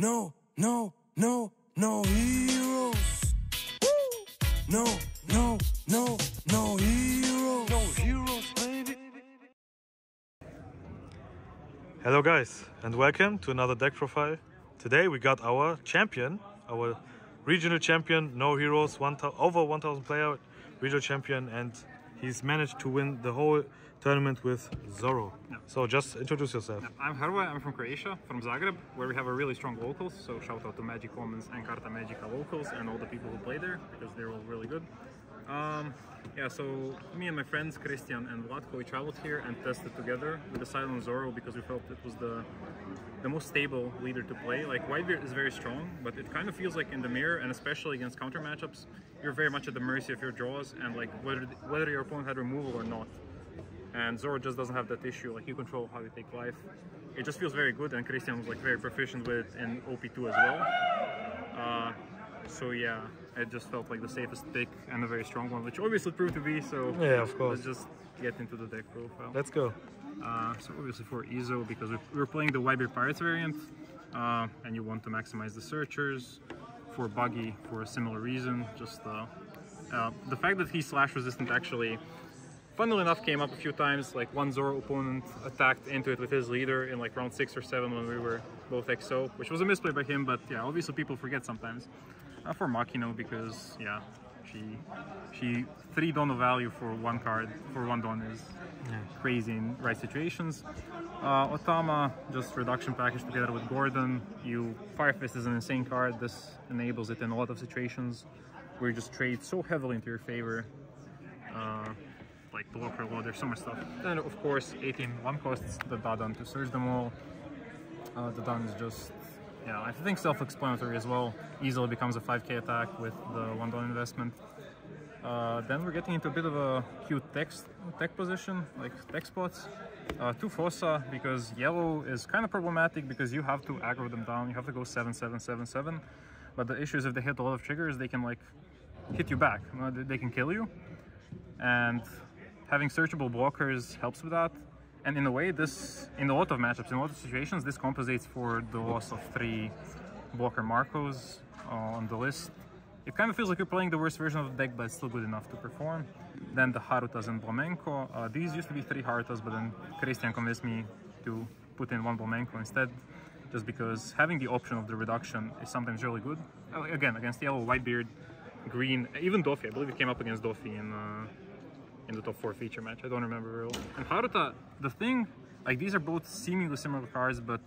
No heroes. Woo! No heroes. No heroes, baby. Hello guys, and welcome to another deck profile. Today we got our champion, our regional champion, No Heroes, over 1,000 player regional champion, and he's managed to win the whole tournament with Zoro. Yeah. So just introduce yourself. Yeah. I'm Hrvoje, I'm from Croatia, from Zagreb, where we have a really strong locals, so shout out to Magic Commons and Carta Magica locals and all the people who play there, because they're all really good. Yeah, so me and my friends Christian and Vlatko, we traveled here and tested together. We decided on Zoro because we felt it was the most stable leader to play. Like, Whitebeard is very strong, but it kind of feels like in the mirror, and especially against counter matchups, you're very much at the mercy of your draws and like whether your opponent had removal or not. And Zoro just doesn't have that issue. Like, you control how you take life. It just feels very good, and Christian was like very proficient with it in OP2 as well. So yeah, it just felt like the safest pick and a very strong one, which obviously proved to be. So yeah, of course. Let's just get into the deck profile. Let's go. So obviously for Izo, because we're playing the Wyber Pirates variant, and you want to maximize the searchers. For Buggy, for a similar reason, just the fact that he's slash resistant actually, funnily enough, came up a few times. Like, one Zoro opponent attacked into it with his leader in like round 6 or 7 when we were both XO, which was a misplay by him, but yeah, obviously people forget sometimes. For Makino, because yeah, she 3 dono value for 1 card, for 1 don is crazy in right situations. Otama, just reduction package together with Gordon. Fire Fist is an insane card. This enables it in a lot of situations where you just trade so heavily into your favor. Like blocker, load, there's so much stuff. Then of course 18/1 costs, the Dadan to search them all. The Dadan is just, yeah, I think self-explanatory as well. Easily becomes a 5k attack with the $1 investment. Then we're getting into a bit of a cute tech position, like tech spots. 2 Fossa, because yellow is kind of problematic because you have to aggro them down. You have to go 7/7/7/7. But the issue is if they hit a lot of triggers, they can like hit you back. They can kill you. And having searchable blockers helps with that. And in a way, this, in a lot of matchups, in a lot of situations, this compensates for the loss of 3 blocker Marcos on the list. It kind of feels like you're playing the worst version of the deck, but it's still good enough to perform. Then the Harutas and Blamenco. These used to be 3 Harutas, but then Christian convinced me to put in 1 Blamenco instead, just because having the option of the reduction is sometimes really good. Again, against yellow, Whitebeard, green, even Doffy. I believe it came up against Doffy in the top 4 feature match, I don't remember very well. And Haruta, the thing, like, these are both seemingly similar cards, but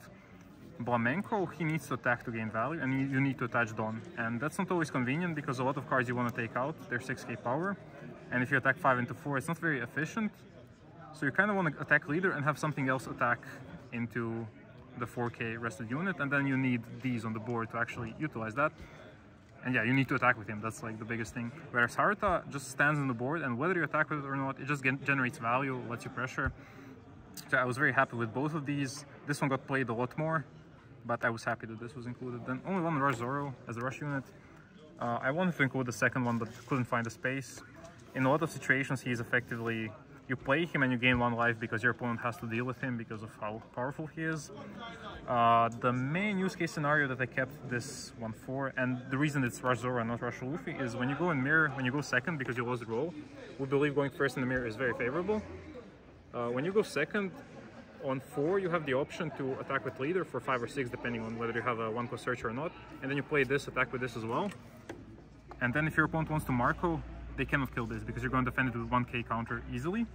Blamenco, he needs to attack to gain value, and you need to attach Don. And that's not always convenient, because a lot of cards you want to take out, they're 6k power, and if you attack 5 into 4, it's not very efficient. So you kind of want to attack leader and have something else attack into the 4k rested unit, and then you need these on the board to actually utilize that. And yeah, you need to attack with him, that's like the biggest thing. Whereas Haruta just stands on the board, and whether you attack with it or not, it just generates value, lets you pressure. So I was very happy with both of these. This one got played a lot more, but I was happy that this was included. Then only 1 Rush Zoro as a rush unit. I wanted to include the second one, but couldn't find the space. In a lot of situations, he's effectively, you play him and you gain 1 life because your opponent has to deal with him because of how powerful he is. The main use case scenario that I kept this 1-4, and the reason it's Rush Zoro and not Rush Luffy, is when you go in mirror, when you go second because you lost roll, we believe going first in the mirror is very favorable. When you go second, on 4 you have the option to attack with leader for 5 or 6 depending on whether you have a 1-co searcher or not, and then you play this, attack with this as well. And then if your opponent wants to Marco, they cannot kill this because you're going to defend it with 1k counter easily.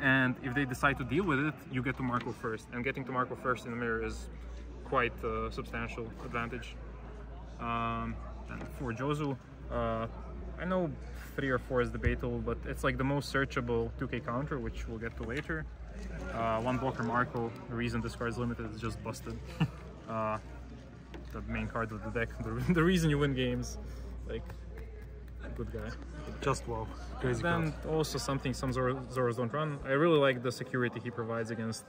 And if they decide to deal with it, you get to Marco first. And getting to Marco first in the mirror is quite a substantial advantage. And for Jozu, I know 3 or 4 is debatable, but it's like the most searchable 2k counter, which we'll get to later. 1 blocker Marco, the reason this card is limited is just busted. The main card of the deck, the reason you win games. Like, good guy, just wow, crazy. And then also something some Zoros don't run. I really like the security he provides against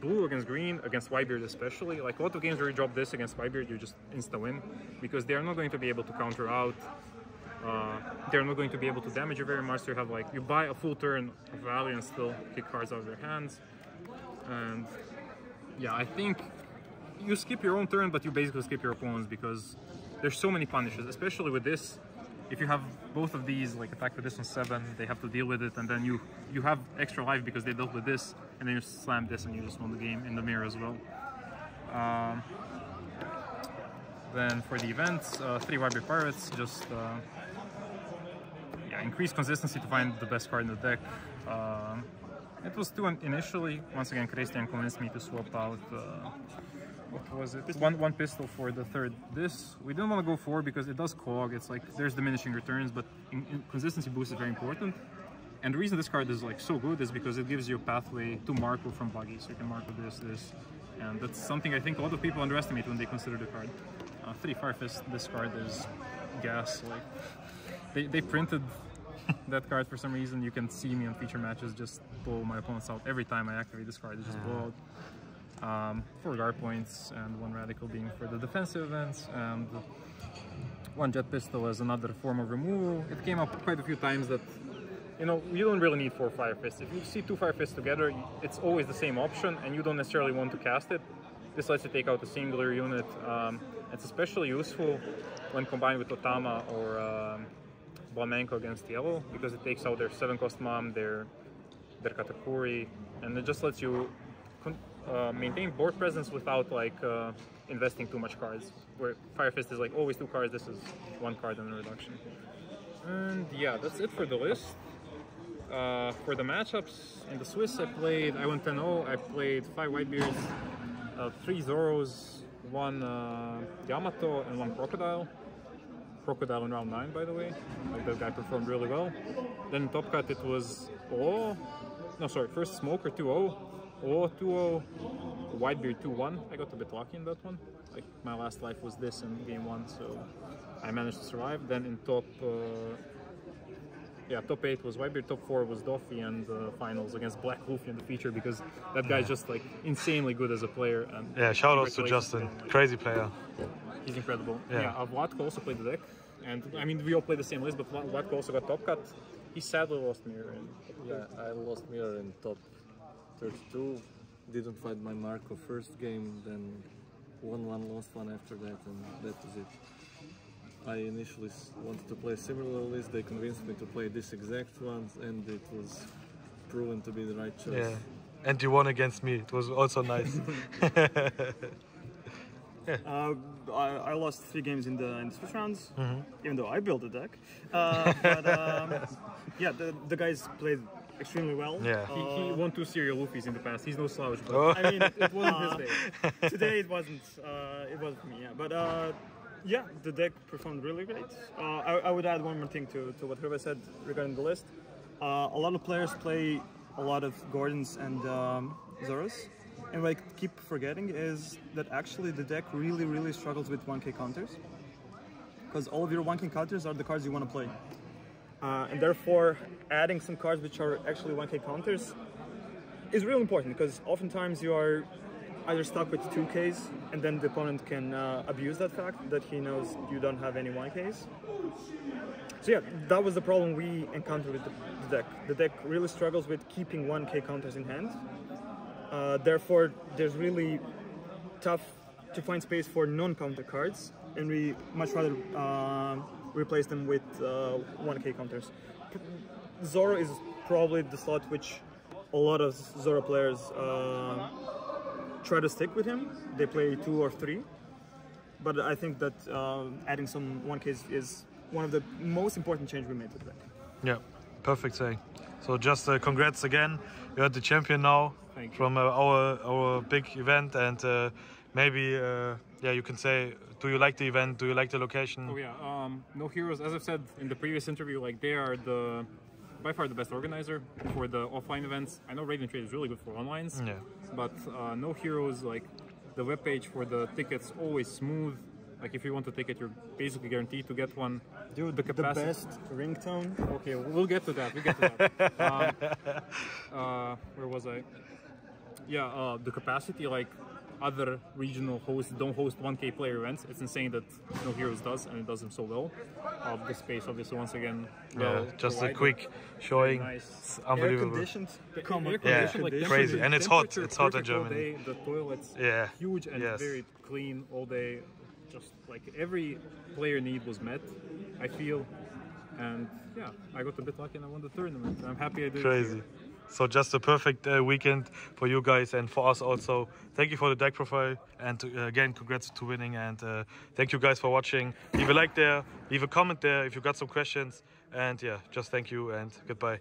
blue, against green, against Whitebeard especially. Like, a lot of games where you drop this against Whitebeard, you just insta win because they are not going to be able to counter out. They're not going to be able to damage you very much. So you have like, you buy a full turn of value and still kick cards out of their hands. And yeah, I think you skip your own turn, but you basically skip your opponents because there's so many punishes, especially with this. If you have both of these, like attack with this on 7, they have to deal with it, and then you have extra life because they dealt with this, and then you slam this and you just won the game in the mirror as well. Then for the events, 3 Wyber Pirates, just yeah, increase consistency to find the best card in the deck. It was 2 initially. Once again, Christian convinced me to swap out what was it? One pistol for the 3rd. This, we didn't want to go 4 because it does clog. It's like there's diminishing returns, but consistency boost is very important. And the reason this card is like so good is because it gives you a pathway to Marco from Buggy. So you can Marco this, and that's something I think a lot of people underestimate when they consider the card. 3 Firefist, this card is gas. Like they printed that card for some reason. You can see me on feature matches just blow my opponents out every time I activate this card. They just blow out. 4 guard points and 1 radical being for the defensive events, and 1 jet pistol as another form of removal. It came up quite a few times that, you know, you don't really need 4 fire fists. If you see 2 fire fists together, it's always the same option and you don't necessarily want to cast it. This lets you take out a singular unit. It's especially useful when combined with Otama or Blamenco against yellow, because it takes out their 7-cost mom, their Katakuri, and it just lets you maintain board presence without like investing too much cards. Where Fire Fist is like always 2 cards, this is 1 card and a reduction. And yeah, that's it for the list. For the matchups in the Swiss, I went 10-0. I played 5 Whitebeards, 3 Zoros, 1 Yamato, and 1 Crocodile. Crocodile in round 9, by the way. Like, that guy performed really well. Then top cut it was first Smoker 2-0. Oh, 2-0, Whitebeard 2-1. I got a bit lucky in that one. Like, my last life was this in game 1, so I managed to survive. Then in top 8 was Whitebeard, top 4 was Doffy, and finals against Black Luffy in the feature, because that guy's just like insanely good as a player. And yeah, shout outs to Justin, crazy player. He's incredible. Yeah, Vlatko also played the deck, and I mean we all played the same list, but Vlatko also got top cut. He sadly lost mirror. I lost mirror in top 32, didn't find my Marco first game, then won 1, lost 1 after that, and that was it. I initially wanted to play a similar list, they convinced me to play this exact one, and it was proven to be the right choice. Yeah. And you won against me, it was also nice. Yeah. I lost 3 games in the Swiss rounds, even though I built a deck. Yeah, the guys played extremely well. Yeah. He won 2 serial Luffy's in the past. He's no slouch. But I mean, it wasn't his day. Today it wasn't. It wasn't for me. Yeah. But yeah, the deck performed really great. I would add one more thing to what Hrvoje said regarding the list. A lot of players play a lot of Gordons and Zoros, and what I keep forgetting is that actually the deck really struggles with 1K counters, because all of your 1K counters are the cards you want to play. And therefore, adding some cards which are actually 1K counters is really important, because oftentimes you are either stuck with 2Ks, and then the opponent can abuse that fact that he knows you don't have any 1Ks. So yeah, that was the problem we encountered with the deck. The deck really struggles with keeping 1K counters in hand. Therefore, there's really tough to find space for non-counter cards, and we much rather replace them with 1K counters. Zoro is probably the slot which a lot of Zoro players try to stick with him. They play 2 or 3, but I think that adding some 1Ks is one of the most important changes we made to the deck. Yeah, perfect saying. So just congrats again. You're the champion now from our big event, and maybe yeah, you can say, do you like the event? Do you like the location? Oh yeah, No Heroes, as I've said in the previous interview, like they are by far the best organizer for the offline events. I know Raven Trade is really good for onlines, but No Heroes, like the webpage for the tickets, always smooth. Like if you want to take it, you're basically guaranteed to get one. Dude, the best ringtone. Okay, we'll get to that. Where was I? Yeah, the capacity, like other regional hosts don't host 1K player events. It's insane that No Heroes does, and it does them so well. The space, obviously, once again. Yeah, just a quick showing. Nice. Unbelievable. Air conditioned, crazy, and it's hot. It's hot in Germany. Day, the toilets, huge and very clean all day. Just like every player need was met, I feel. And yeah, I got a bit lucky and I won the tournament. I'm happy I did. Crazy. So just a perfect weekend for you guys and for us also. Thank you for the deck profile, and again, congrats to winning, and thank you guys for watching. Leave a like there, leave a comment there if you got some questions, and yeah, just thank you and goodbye.